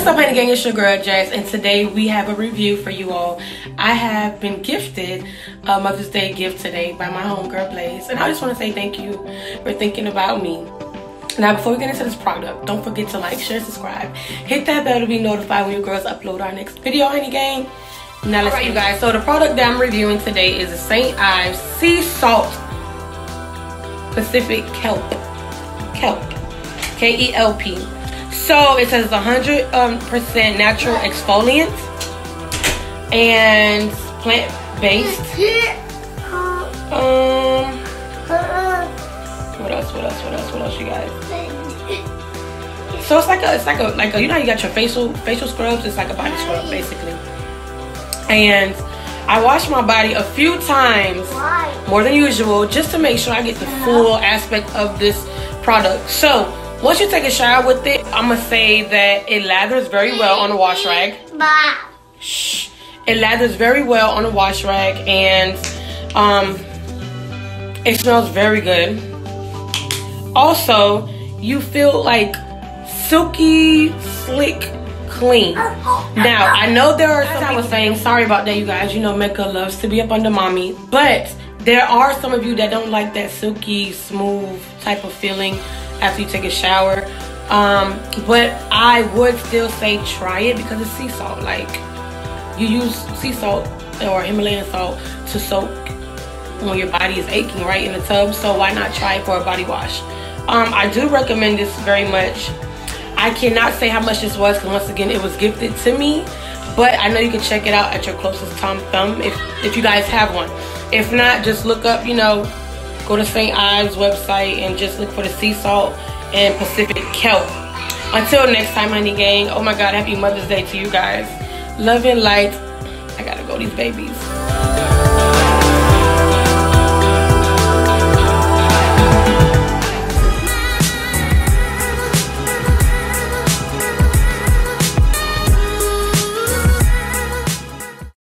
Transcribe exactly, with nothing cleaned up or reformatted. What's up, honey gang? It's your girl Jax, and today we have a review for you all. I have been gifted a Mother's Day gift today by my homegirl Blaze, and I just want to say thank you for thinking about me. Now, before we get into this product, don't forget to like, share, subscribe, hit that bell to be notified when your girls upload our next video, honey gang. Now, let's all right, you guys. So the product that I'm reviewing today is a Saint Ives Sea Salt Pacific Kelp, Kelp, K E L P. So it says one hundred percent um, natural exfoliant and plant-based. Um, what else? What else? What else? What else, you guys? So it's like a, it's like a, like a, you know, how you got your facial facial scrubs. It's like a body scrub, basically. And I wash my body a few times more than usual just to make sure I get the full aspect of this product. So once you take a shower with it, I'ma say that it lathers very well on a wash rag. Shh. It lathers very well on a wash rag, and um, it smells very good. Also, you feel like silky, slick, clean. Now, I know there are some. As I was saying, sorry about that, you guys. You know, Mecca loves to be up under mommy, but there are some of you that don't like that silky, smooth type of feeling after you take a shower, um, but I would still say try it because it's sea salt. Like, you use sea salt or Himalayan salt to soak when your body is aching, right, in the tub. So why not try it for a body wash? Um, I do recommend this very much. I cannot say how much this was because, once again, it was gifted to me. But I know you can check it out at your closest Tom Thumb if if you guys have one. If not, just look up, you know. Go to Saint Ives website and just look for the sea salt and Pacific kelp. Until next time, honey gang. Oh my God, happy Mother's Day to you guys. Love and light. I gotta go, these babies.